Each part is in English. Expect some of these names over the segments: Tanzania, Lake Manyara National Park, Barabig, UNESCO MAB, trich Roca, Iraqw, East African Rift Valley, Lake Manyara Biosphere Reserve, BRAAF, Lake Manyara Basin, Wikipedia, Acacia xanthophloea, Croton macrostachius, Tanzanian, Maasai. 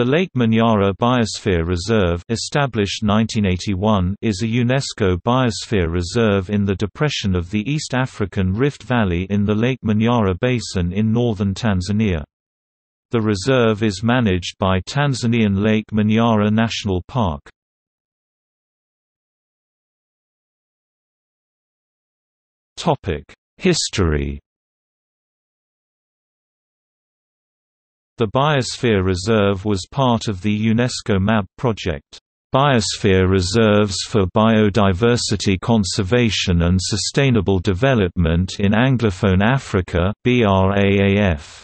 The Lake Manyara Biosphere Reserve, established 1981, is a UNESCO Biosphere Reserve in the depression of the East African Rift Valley in the Lake Manyara Basin in northern Tanzania. The reserve is managed by Tanzanian Lake Manyara National Park. History. The Biosphere Reserve was part of the UNESCO MAB project, Biosphere Reserves for Biodiversity Conservation and Sustainable Development in Anglophone Africa (BRAAF),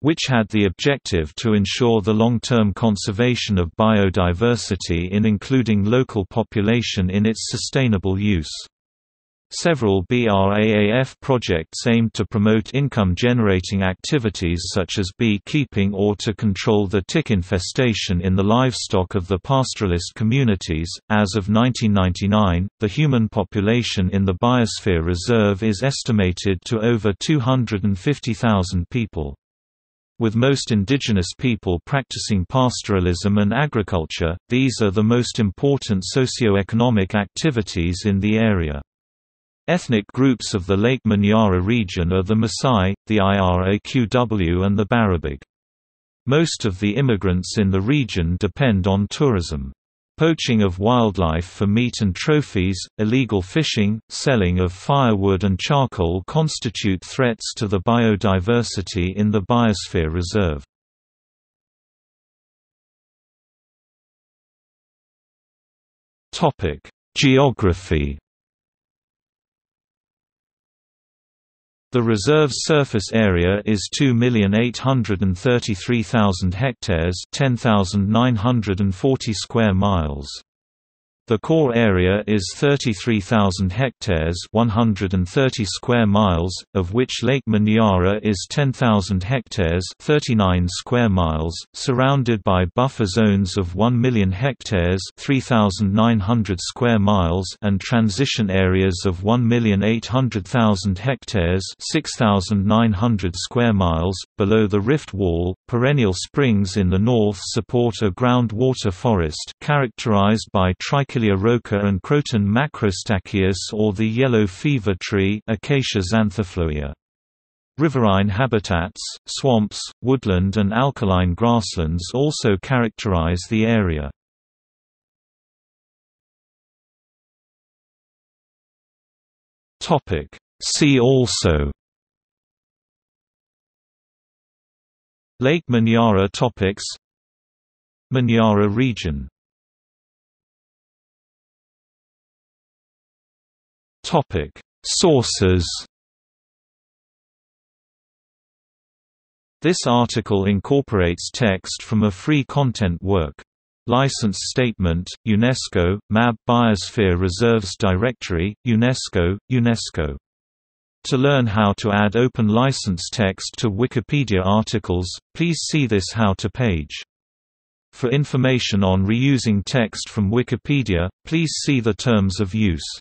which had the objective to ensure the long-term conservation of biodiversity in including local population in its sustainable use. Several BRAAF projects aimed to promote income-generating activities such as beekeeping or to control the tick infestation in the livestock of the pastoralist communities. As of 1999, the human population in the Biosphere Reserve is estimated to over 250,000 people, with most indigenous people practicing pastoralism and agriculture. These are the most important socio-economic activities in the area. Ethnic groups of the Lake Manyara region are the Maasai, the Iraqw and the Barabig. Most of the immigrants in the region depend on tourism. Poaching of wildlife for meat and trophies, illegal fishing, selling of firewood and charcoal constitute threats to the biodiversity in the Biosphere Reserve. Geography. The reserve's surface area is 2,833,000 hectares, 10,940 square miles. The core area is 33,000 hectares, 130 square miles, of which Lake Manyara is 10,000 hectares, 39 square miles, surrounded by buffer zones of 1 million hectares, 3,900 square miles, and transition areas of 1,800,000 hectares, 6,900 square miles. Below the rift wall, perennial springs in the north support a groundwater forest characterized by trich Roca and Croton macrostachius or the yellow fever tree Acacia xanthophloea. Riverine habitats, swamps, woodland and alkaline grasslands also characterize the area. See also: Lake Manyara topics, Manyara region. Sources. This article incorporates text from a free content work. License statement, UNESCO, MAB Biosphere Reserves Directory, UNESCO, UNESCO. To learn how to add open license text to Wikipedia articles, please see this how-to page. For information on reusing text from Wikipedia, please see the terms of use.